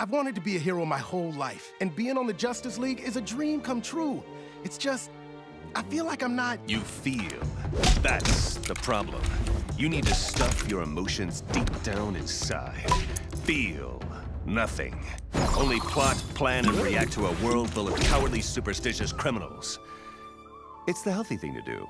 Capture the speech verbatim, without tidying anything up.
I've wanted to be a hero my whole life, and being on the Justice League is a dream come true. It's just, I feel like I'm not... You feel. That's the problem. You need to stuff your emotions deep down inside. Feel nothing. Only plot, plan, and react to a world full of cowardly, superstitious criminals. It's the healthy thing to do.